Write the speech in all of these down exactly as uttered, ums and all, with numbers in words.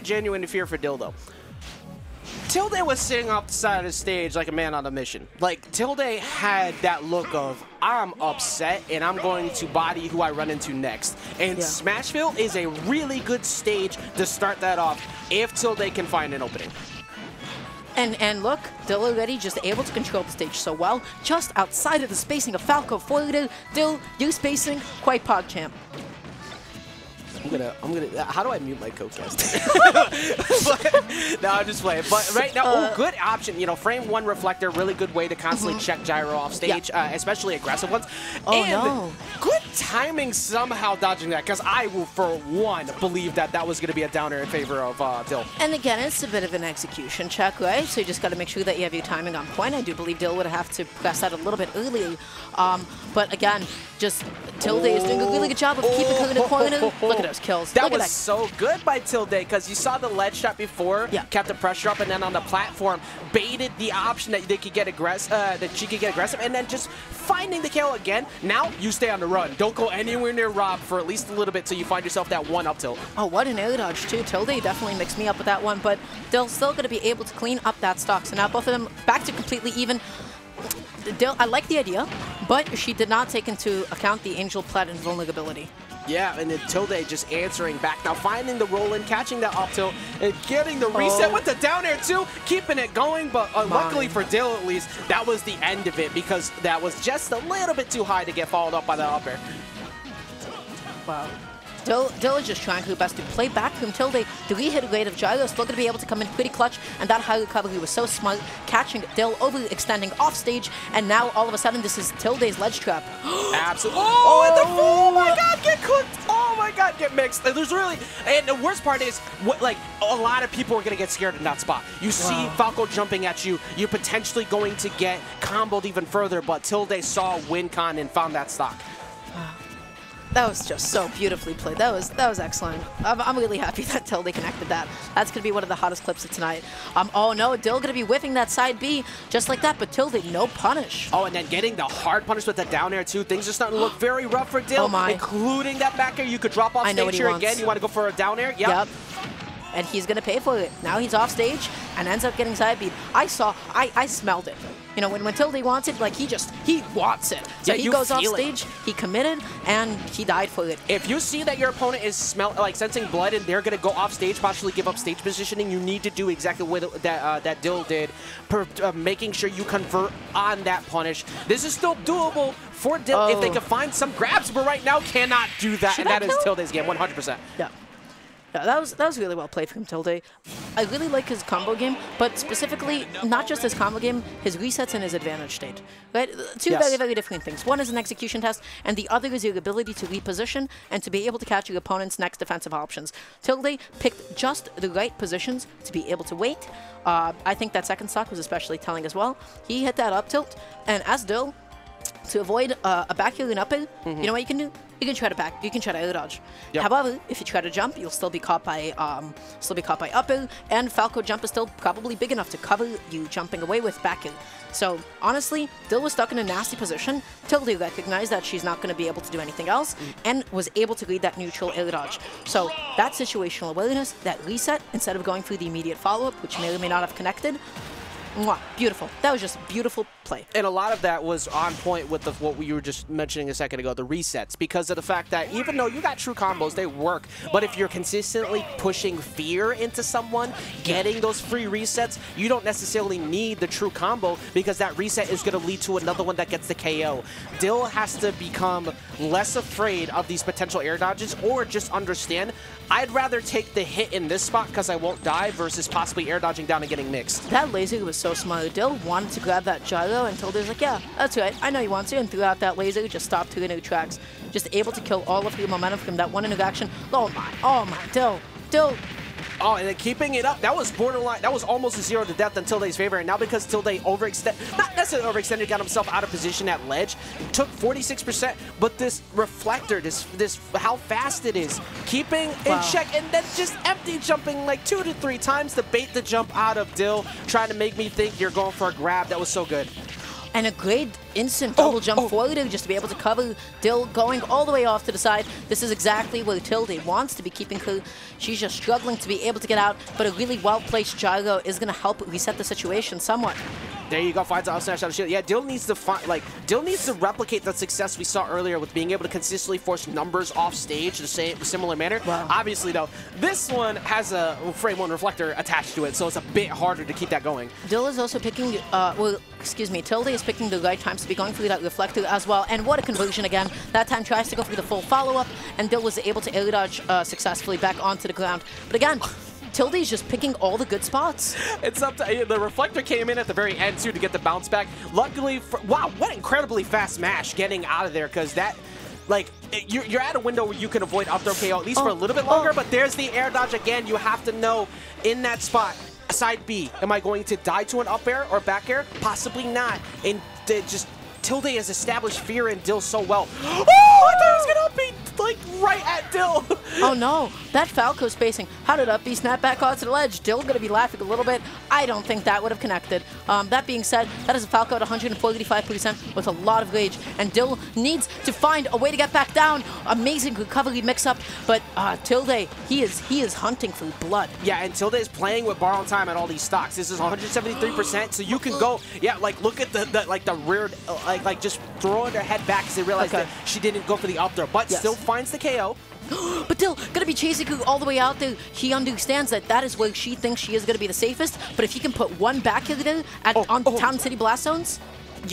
genuine fear for Dildo. Tilde was sitting off the side of the stage like a man on a mission. Like, Tilde had that look of, I'm upset and I'm going to body who I run into next. And yeah. Smashville is a really good stage to start that off if Tilde can find an opening. And and look, Dill already just able to control the stage so well. Just outside of the spacing of Falco foiled, Dill, you spacing, quite PogChamp. I'm gonna, I'm gonna, how do I mute my co-cast? No, I'm just playing. But right now, uh, oh, good option. You know, frame one reflector, really good way to constantly mm-hmm. check gyro off stage, yeah. uh, especially aggressive ones. Oh, and no. Good timing somehow dodging that, because I will, for one, believe that that was going to be a downer in favor of uh, Dill. And again, it's a bit of an execution check, right? So you just got to make sure that you have your timing on point. I do believe Dill would have to press out a little bit early. Um, but again, just Tilde oh. is doing a really good job of oh. keeping cooking the corner. Oh. Look at it. Kills. That Look was so good by Tilde, because you saw the ledge shot before, yeah. kept the pressure up, and then on the platform baited the option that they could get aggressive, uh, that she could get aggressive, and then just finding the kill again. Now you stay on the run. Don't go anywhere near Rob for at least a little bit till you find yourself that one up tilt. Oh, what an air dodge too. Tilde definitely mixed me up with that one, but they're still going to be able to clean up that stock. So now both of them back to completely even. Dill, I like the idea, but she did not take into account the Angel Plat and vulnerability. Yeah, and then Tilde just answering back. Now finding the roll in, catching that up tilt, and getting the reset oh. with the down air too, keeping it going. But uh, luckily for Dill, at least, that was the end of it, because that was just a little bit too high to get followed up by the up air. Wow. Dill, Dill is just trying her best to play back from Tilde. The re-hit rate of gyro is still going to be able to come in pretty clutch, and that high recovery was so smart, catching Dill overextending off stage, and now all of a sudden this is Tilde's ledge trap. Absolutely. Oh, oh, and the oh my god, get cooked! Oh my god, get mixed. There's really, and the worst part is, what, like a lot of people are going to get scared in that spot. You wow. see Falco jumping at you, you're potentially going to get comboed even further, but Tilde saw WinCon and found that stock. That was just so beautifully played. That was that was excellent. I'm, I'm really happy that Tilde connected that. That's going to be one of the hottest clips of tonight. Um, oh no, Dill going to be whiffing that side B just like that, but Tilde, no punish. Oh, and then getting the hard punish with the down air too. Things are starting to look very rough for Dill, oh my. including that back air. You could drop off stage here wants. again. You want to go for a down air? Yep. yep. And he's going to pay for it. Now he's off stage and ends up getting side beat. I saw, I, I smelled it. You know, when, when Tilde wants it, like, he just, he wants it. So yeah, he goes off stage, it. he committed, and he died for it. If you see that your opponent is smell like sensing blood and they're going to go off stage, possibly give up stage positioning, you need to do exactly what that, uh, that Dill did, per, uh, making sure you convert on that punish. This is still doable for Dill oh. if they can find some grabs, but right now cannot do that. Should and I that kill? is Tilde's game, one hundred percent. Yeah. No, that was that was really well played from Tilde. I really like his combo game, but specifically not just his combo game, his resets and his advantage state. Right? Two yes. very, very different things. One is an execution test, and the other is your ability to reposition and to be able to catch your opponent's next defensive options. Tilde picked just the right positions to be able to wait. Uh, I think that second stock was especially telling as well. He hit that up tilt, and as Dill, to avoid uh, a back heel and up air, mm-hmm. you know what you can do? You can try to back, you can try to air dodge. Yep. However, if you try to jump, you'll still be caught by, um, still be caught by up air, and Falco jump is still probably big enough to cover you jumping away with back air. So honestly, Dill was stuck in a nasty position. Tilde recognized that she's not going to be able to do anything else, mm-hmm. and was able to read that neutral air dodge. So that situational awareness, that reset, instead of going for the immediate follow-up, which may or may not have connected. Mwah, beautiful. That was just beautiful play. And a lot of that was on point with the, what we were just mentioning a second ago, the resets, because of the fact that even though you got true combos, they work, but if you're consistently pushing fear into someone, getting those free resets, you don't necessarily need the true combo, because that reset is going to lead to another one that gets the K O. Dill has to become less afraid of these potential air dodges, or just understand, I'd rather take the hit in this spot because I won't die versus possibly air dodging down and getting mixed. That laser was so smart. Dill wanted to grab that gyro, and Tilde's like, yeah, that's right, I know you want to, and threw out that laser, just stopped her in her tracks. Just able to kill all of the momentum from that one interaction. Oh my, oh my, Dill, Dill. Oh, and then keeping it up, that was borderline, that was almost a zero to death in Tilde's favor, and now because Tilde overextended, not necessarily overextended, got himself out of position at ledge, took forty-six percent, but this reflector, this, this how fast it is, keeping wow. in check, and then just empty jumping like two to three times to bait the jump out of Dill, trying to make me think you're going for a grab. That was so good. and a good instant double oh, jump oh. forward to just be able to cover Dill going all the way off to the side. This is exactly where Tilde wants to be keeping clear. She's just struggling to be able to get out, but a really well-placed gyro is going to help reset the situation somewhat. There you go, finds out Smash out of shield. Yeah, Dill needs to find, like, Dill needs to replicate the success we saw earlier with being able to consistently force numbers off stage in the same similar manner. Wow. Obviously, though, this one has a frame one reflector attached to it, so it's a bit harder to keep that going. Dill is also picking, uh, well, excuse me, Tilde is picking the right times to be going through that reflector as well. And what a conversion again. That time tries to go through the full follow-up, and Dill was able to air dodge uh, successfully back onto the ground. But again, Tilde's just picking all the good spots. It's up to, the reflector came in at the very end too to get the bounce back. Luckily, for, wow, what incredibly fast Smash getting out of there, because that, like, you're, you're at a window where you can avoid up throw K O at least oh, for a little bit longer, oh. but there's the air dodge again. You have to know in that spot, side B, am I going to die to an up air or back air? Possibly not. And just, Tilde has established fear in Dill so well. Oh, I thought he was gonna be like right at Dill. Oh no, that Falco spacing. How did up B snap back onto the ledge? Dill gonna be laughing a little bit. I don't think that would have connected. Um, that being said, that is a Falco at one forty-five percent with a lot of rage, and Dill needs to find a way to get back down. Amazing recovery mix-up, but uh, Tilde, he is he is hunting for blood. Yeah, and Tilde is playing with borrowed time at all these stocks. This is one seventy-three percent, so you can go. Yeah, like look at the, the like the rear. Uh, Like, like just throwing her head back because they realized okay. that she didn't go for the up throw, but yes. still finds the K O. But Dill gonna be chasing her all the way out there. She understands that that is where she thinks she is gonna be the safest. But if you can put one back here there at, oh, on oh. Town City Blast Zones,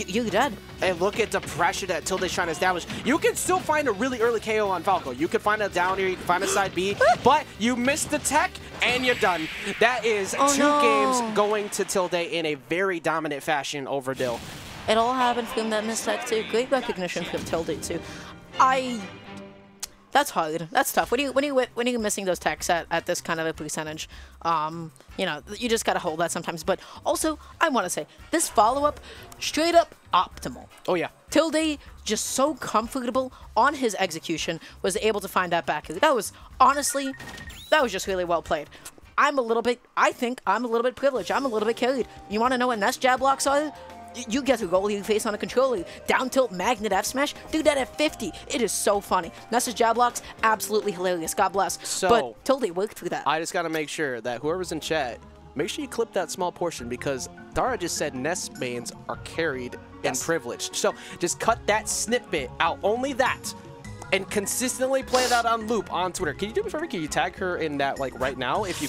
you're dead. And look at the pressure that Tilde's trying to establish. You can still find a really early K O on Falco. You can find a down here, you can find a side B, but you missed the tech and you're done. That is oh, two no. games going to Tilde in a very dominant fashion over Dill. It all happened from that mistake too. Great recognition from Tilde too. I. That's hard. That's tough. When you when you when you're missing those techs at, at this kind of a percentage, um, you know, you just gotta hold that sometimes. But also, I want to say this follow up, straight up optimal. Oh yeah. Tilde just so comfortable on his execution, was able to find that back. That was honestly, that was just really well played. I'm a little bit. I think I'm a little bit privileged. I'm a little bit carried. You want to know what Ness jab locks are? You get to roll your face on a controller. Down tilt, magnet, F smash. Do that at fifty. It is so funny. Ness's jab locks, absolutely hilarious. God bless. So, but Tilde worked through that. I just got to make sure that whoever's in chat, make sure you clip that small portion because Dara just said Ness mains are carried yes. and privileged. So just cut that snippet out. Only that. And consistently play that on loop on Twitter. Can you do me a favor? Can you tag her in that like right now if you